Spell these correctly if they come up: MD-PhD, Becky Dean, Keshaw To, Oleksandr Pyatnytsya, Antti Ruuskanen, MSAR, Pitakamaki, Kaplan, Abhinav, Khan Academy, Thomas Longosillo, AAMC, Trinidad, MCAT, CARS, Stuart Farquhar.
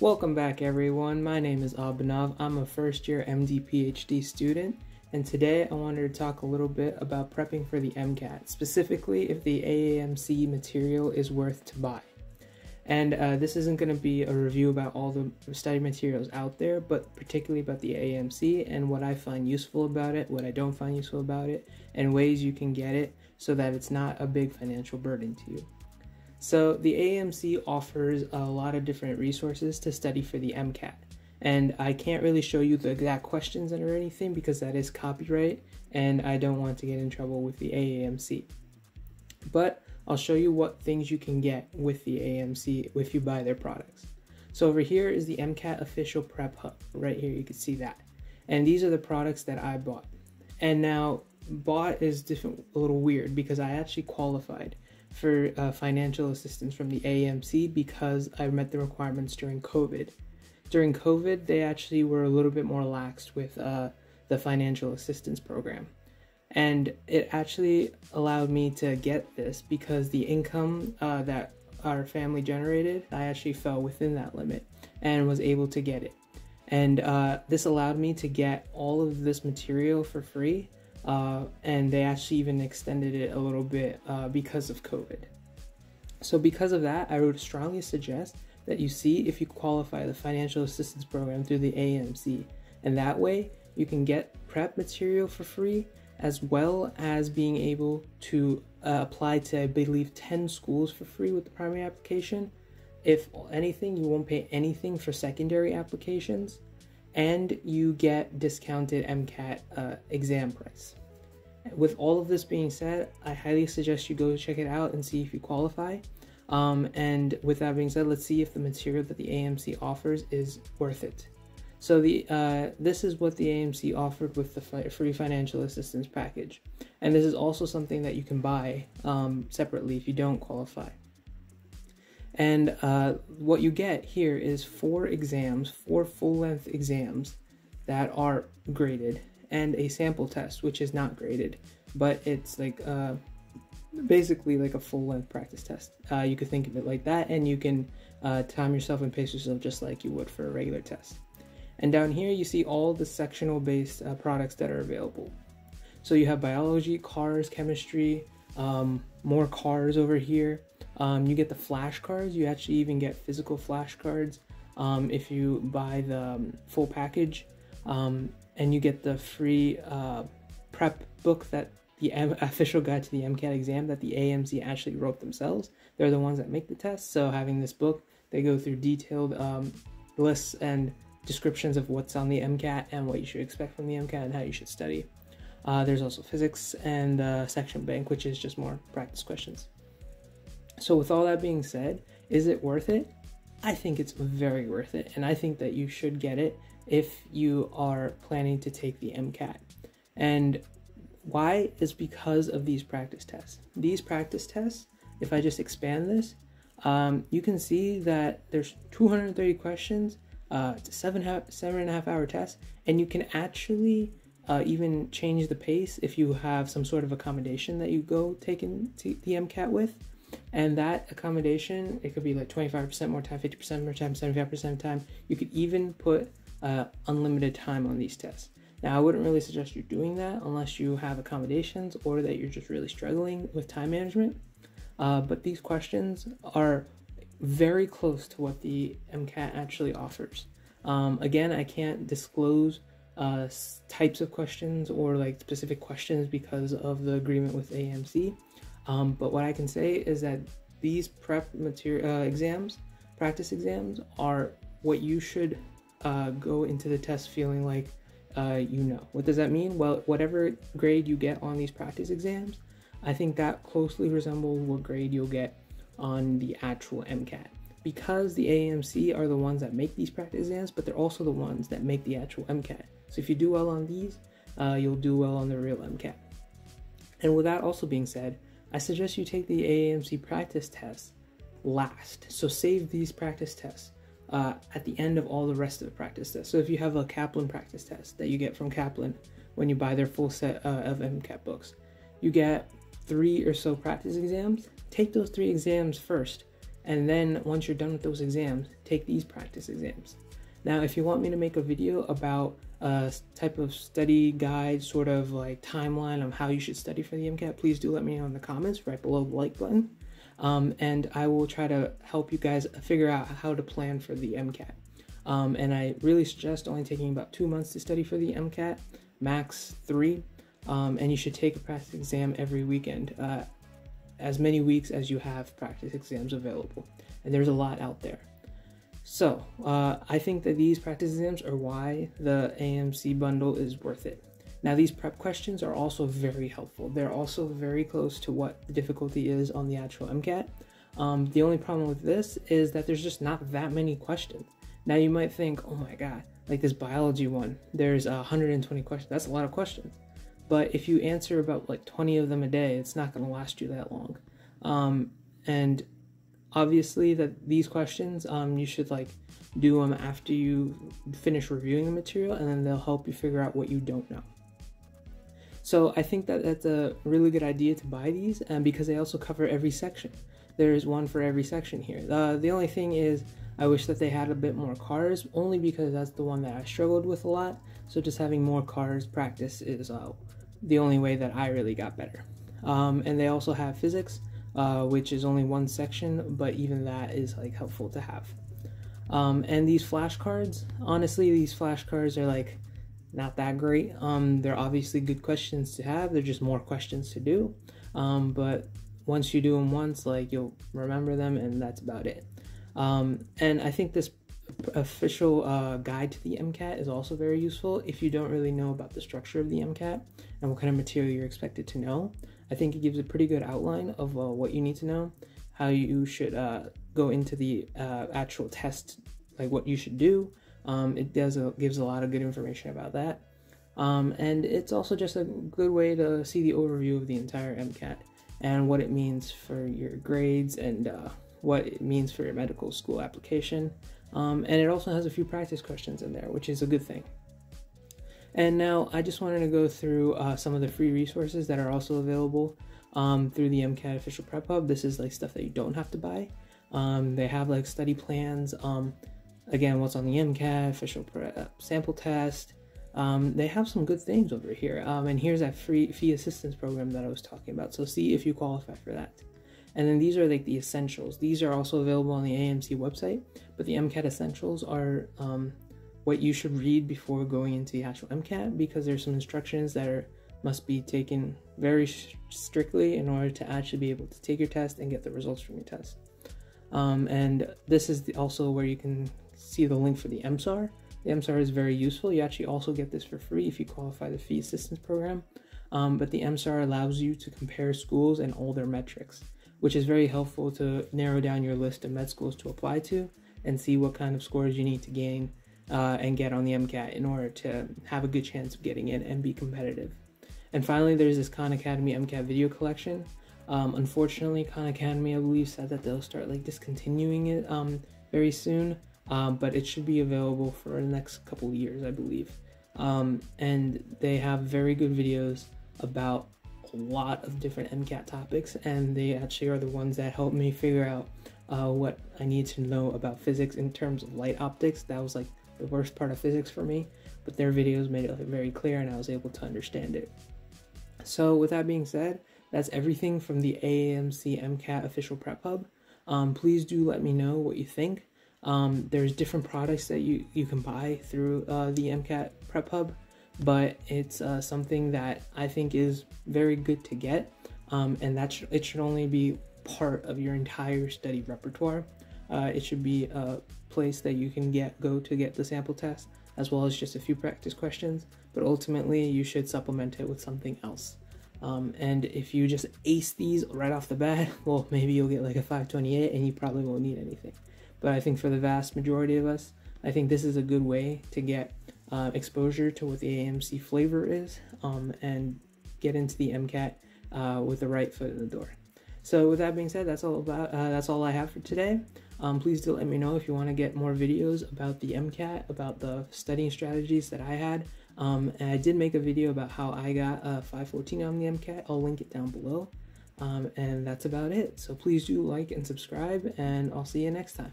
Welcome back everyone, my name is Abhinav, I'm a first year MD-PhD student, and today I wanted to talk a little bit about prepping for the MCAT, specifically if the AAMC material is worth to buy. And this isn't going to be a review about all the study materials out there, but particularly about the AAMC and what I find useful about it, what I don't find useful about it, and ways you can get it so that it's not a big financial burden to you. So the AAMC offers a lot of different resources to study for the MCAT. And I can't really show you the exact questions or anything because that is copyright and I don't want to get in trouble with the AAMC. But I'll show you what things you can get with the AAMC if you buy their products. So over here is the MCAT official prep hub. Right here you can see that. And these are the products that I bought. And now bought is different, a little weird because I actually qualified for financial assistance from the AAMC because I met the requirements during COVID. During COVID, they actually were a little bit more laxed with the financial assistance program. And it actually allowed me to get this because the income that our family generated, I actually fell within that limit and was able to get it. And this allowed me to get all of this material for free. And they actually even extended it a little bit because of COVID. So because of that, I would strongly suggest that you see if you qualify the financial assistance program through the AAMC. And that way you can get prep material for free as well as being able to apply to, I believe, 10 schools for free with the primary application. If anything, you won't pay anything for secondary applications. And you get discounted MCAT exam price. With all of this being said, I highly suggest you go check it out and see if you qualify. And with that being said, let's see if the material that the AAMC offers is worth it. So this is what the AAMC offered with the free financial assistance package. And this is also something that you can buy separately if you don't qualify. And what you get here is four full-length exams that are graded and a sample test, which is not graded, but it's like basically like a full-length practice test. You could think of it like that, and you can time yourself and pace yourself just like you would for a regular test. And down here, you see all the sectional-based products that are available. So you have biology, CARS, chemistry, more CARS over here. You get the flashcards. You actually even get physical flashcards if you buy the full package, and you get the free prep book that the official guide to the MCAT exam that the AAMC actually wrote themselves. They're the ones that make the test, so having this book, they go through detailed lists and descriptions of what's on the MCAT and what you should expect from the MCAT and how you should study. There's also physics and section bank, which is just more practice questions. So with all that being said, is it worth it? I think it's very worth it, and I think that you should get it if you are planning to take the MCAT. And why is because of these practice tests. These practice tests, if I just expand this, you can see that there's 230 questions, it's a 7.5 hour test, and you can actually even change the pace if you have some sort of accommodation that you go take in to the MCAT with. And that accommodation, it could be like 25% more time, 50% more time, 75% time. You could even put unlimited time on these tests. Now, I wouldn't really suggest you doing that unless you have accommodations or that you're just really struggling with time management. But these questions are very close to what the MCAT actually offers. Again, I can't disclose types of questions or like specific questions because of the agreement with AAMC. But what I can say is that these prep material exams, practice exams, are what you should go into the test feeling like you know. What does that mean? Well, whatever grade you get on these practice exams, I think that closely resembles what grade you'll get on the actual MCAT. Because the AAMC are the ones that make these practice exams, but they're also the ones that make the actual MCAT. So if you do well on these, you'll do well on the real MCAT. And with that also being said, I suggest you take the AAMC practice tests last. So save these practice tests at the end of all the rest of the practice tests. So if you have a Kaplan practice test that you get from Kaplan when you buy their full set of MCAT books, you get 3 or so practice exams. Take those 3 exams first And then once you're done with those exams, take these practice exams. Now, if you want me to make a video about a type of study guide, sort of like timeline of how you should study for the MCAT, please do let me know in the comments right below the like button. And I will try to help you guys figure out how to plan for the MCAT. And I really suggest only taking about 2 months to study for the MCAT, max 3. And you should take a practice exam every weekend, as many weeks as you have practice exams available. And there's a lot out there. So I think that these practice exams are why the AAMC bundle is worth it. Now, these prep questions are also very helpful. They're also very close to what the difficulty is on the actual MCAT. The only problem with this is that there's just not that many questions. Now, you might think, oh my God, like this biology one, there's 120 questions. That's a lot of questions. But if you answer about like 20 of them a day, it's not going to last you that long. And obviously that these questions, you should like do them after you finish reviewing the material, and then they'll help you figure out what you don't know. So I think that that's a really good idea to buy these, and because they also cover every section. There's one for every section here. The only thing is I wish that they had a bit more CARS, only because that's the one that I struggled with a lot. So just having more CARS practice is the only way that I really got better. And they also have physics, which is only one section, but even that is like helpful to have. And these flashcards, honestly, these flashcards are like not that great. They're obviously good questions to have. They're just more questions to do. But once you do them once, like you'll remember them, and that's about it. And I think this official guide to the MCAT is also very useful if you don't really know about the structure of the MCAT and what kind of material you're expected to know. I think it gives a pretty good outline of what you need to know, how you should go into the actual test, like what you should do. It gives a lot of good information about that. And it's also just a good way to see the overview of the entire MCAT and what it means for your grades and what it means for your medical school application. And it also has a few practice questions in there, which is a good thing. And now I just wanted to go through some of the free resources that are also available through the MCAT Official Prep Hub. This is like stuff that you don't have to buy. They have like study plans, again, what's on the MCAT, official prep sample test. They have some good things over here. And here's that free fee assistance program that I was talking about. So see if you qualify for that. And then these are like the essentials. These are also available on the AAMC website, but the MCAT essentials are what you should read before going into the actual MCAT, because there's some instructions that must be taken very strictly in order to actually be able to take your test and get the results from your test. And this is also where you can see the link for the MSAR. The MSAR is very useful. You actually also get this for free if you qualify the fee assistance program. But the MSAR allows you to compare schools and all their metrics, which is very helpful to narrow down your list of med schools to apply to and see what kind of scores you need to gain and get on the MCAT in order to have a good chance of getting in and be competitive. And finally, there's this Khan Academy MCAT video collection. Unfortunately, Khan Academy, I believe, said that they'll start like discontinuing it very soon. But it should be available for the next couple of years, I believe. And they have very good videos about a lot of different MCAT topics, and they actually are the ones that helped me figure out what I need to know about physics in terms of light optics. That was like the worst part of physics for me, but their videos made it like very clear and I was able to understand it. So with that being said, that's everything from the AAMC MCAT Official Prep Hub. Please do let me know what you think. There's different products that you can buy through the MCAT Prep Hub, but it's something that I think is very good to get, and it should only be part of your entire study repertoire. It should be a place that you can go to get the sample test, as well as just a few practice questions, but ultimately you should supplement it with something else. And if you just ace these right off the bat, well, maybe you'll get like a 528 and you probably won't need anything. But I think for the vast majority of us, I think this is a good way to get exposure to what the AAMC flavor is, and get into the MCAT with the right foot in the door. So with that being said, that's all I have for today. Please do let me know if you want to get more videos about the MCAT, about the studying strategies that I had. And I did make a video about how I got 514 on the MCAT. I'll link it down below. And that's about it. So please do like and subscribe, and I'll see you next time.